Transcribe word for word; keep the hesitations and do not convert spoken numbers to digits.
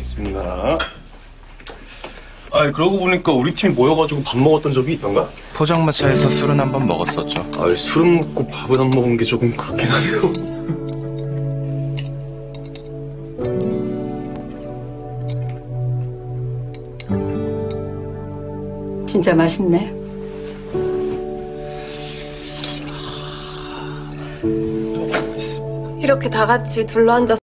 있습니다. 아, 그러고 보니까 우리 팀 모여가지고 밥 먹었던 적이 있던가? 포장마차에서 술은 한 번 먹었었죠. 아, 술은 먹고 밥은 안 먹은 게 조금 그렇긴 하네요. 진짜 맛있네. 이렇게 다 같이 둘러앉아서